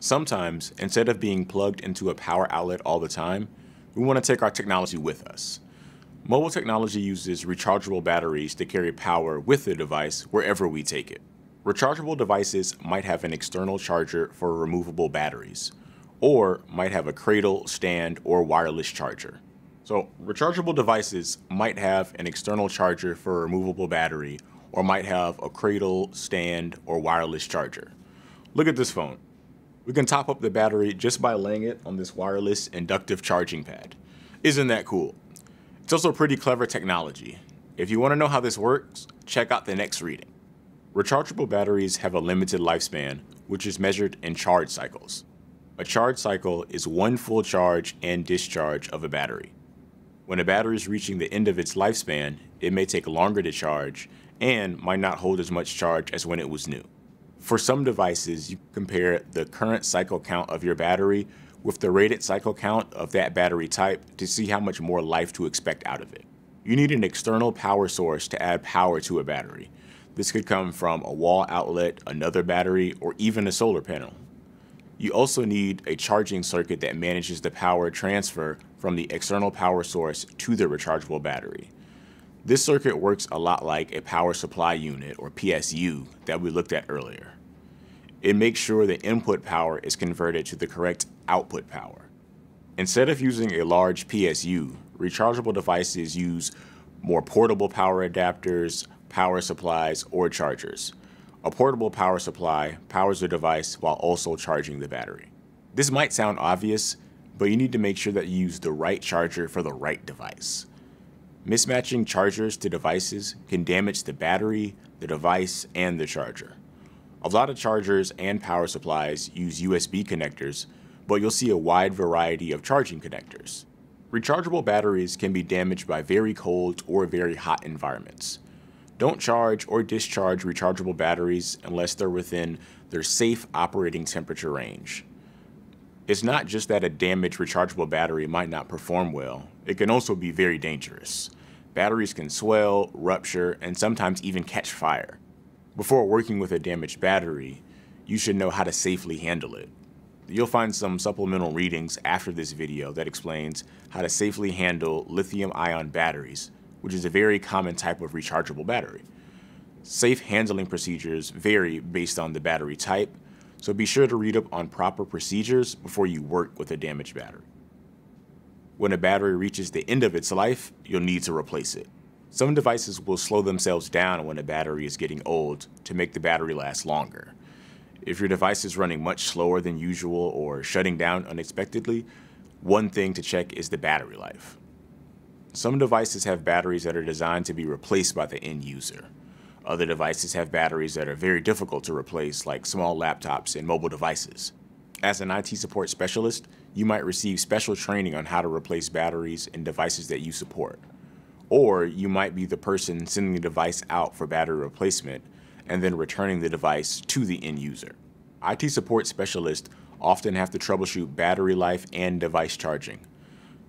Sometimes, instead of being plugged into a power outlet all the time, we want to take our technology with us. Mobile technology uses rechargeable batteries to carry power with the device wherever we take it. Rechargeable devices might have an external charger for removable batteries, or might have a cradle, stand, or wireless charger. So rechargeable devices might have an external charger for a removable battery, or might have a cradle, stand, or wireless charger. Look at this phone. We can top up the battery just by laying it on this wireless inductive charging pad. Isn't that cool? It's also pretty clever technology. If you want to know how this works, check out the next reading. Rechargeable batteries have a limited lifespan, which is measured in charge cycles. A charge cycle is one full charge and discharge of a battery. When a battery is reaching the end of its lifespan, it may take longer to charge and might not hold as much charge as when it was new. For some devices, you compare the current cycle count of your battery with the rated cycle count of that battery type to see how much more life to expect out of it. You need an external power source to add power to a battery. This could come from a wall outlet, another battery, or even a solar panel. You also need a charging circuit that manages the power transfer from the external power source to the rechargeable battery. This circuit works a lot like a power supply unit, or PSU, that we looked at earlier. It makes sure the input power is converted to the correct output power. Instead of using a large PSU, rechargeable devices use more portable power adapters, power supplies, or chargers. A portable power supply powers the device while also charging the battery. This might sound obvious, but you need to make sure that you use the right charger for the right device. Mismatching chargers to devices can damage the battery, the device, and the charger. A lot of chargers and power supplies use USB connectors, but you'll see a wide variety of charging connectors. Rechargeable batteries can be damaged by very cold or very hot environments. Don't charge or discharge rechargeable batteries unless they're within their safe operating temperature range. It's not just that a damaged rechargeable battery might not perform well, it can also be very dangerous. Batteries can swell, rupture, and sometimes even catch fire. Before working with a damaged battery, you should know how to safely handle it. You'll find some supplemental readings after this video that explains how to safely handle lithium-ion batteries, which is a very common type of rechargeable battery. Safe handling procedures vary based on the battery type, so be sure to read up on proper procedures before you work with a damaged battery. When a battery reaches the end of its life, you'll need to replace it. Some devices will slow themselves down when a battery is getting old to make the battery last longer. If your device is running much slower than usual or shutting down unexpectedly, one thing to check is the battery life. Some devices have batteries that are designed to be replaced by the end user. Other devices have batteries that are very difficult to replace, like small laptops and mobile devices. As an IT support specialist, you might receive special training on how to replace batteries and devices that you support. Or you might be the person sending the device out for battery replacement and then returning the device to the end user. IT support specialists often have to troubleshoot battery life and device charging.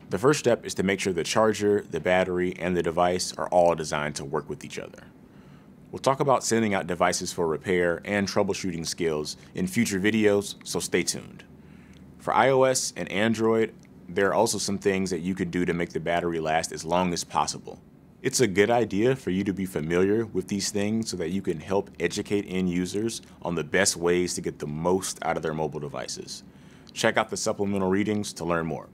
The first step is to make sure the charger, the battery, and the device are all designed to work with each other. We'll talk about sending out devices for repair and troubleshooting skills in future videos, so stay tuned. For iOS and Android, there are also some things that you could do to make the battery last as long as possible. It's a good idea for you to be familiar with these things so that you can help educate end users on the best ways to get the most out of their mobile devices. Check out the supplemental readings to learn more.